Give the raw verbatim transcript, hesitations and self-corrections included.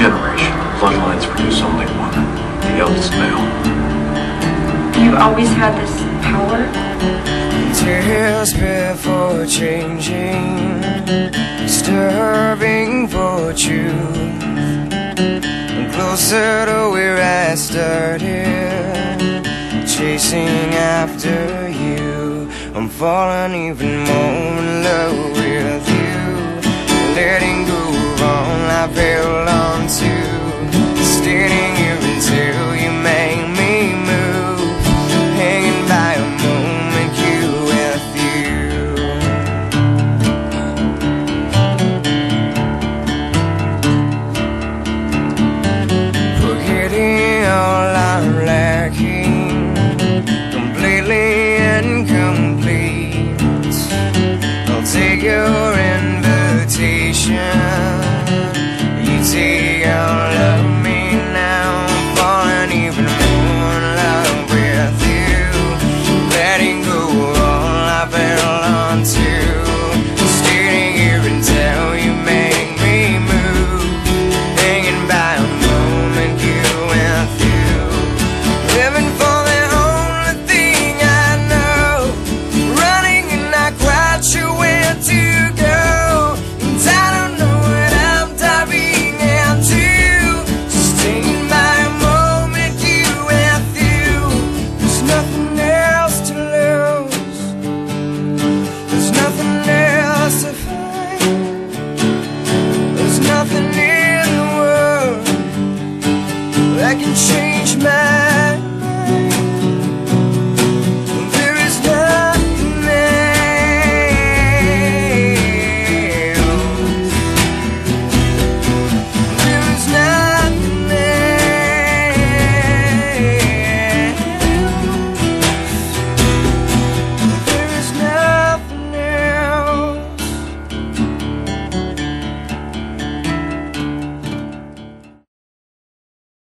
generation, bloodlines produce only one, the eldest male. You've always had this power? Tales before changing, disturbing for truth. Closer to where I started, chasing after you. I'm falling even more in love with you, letting go of all I feel.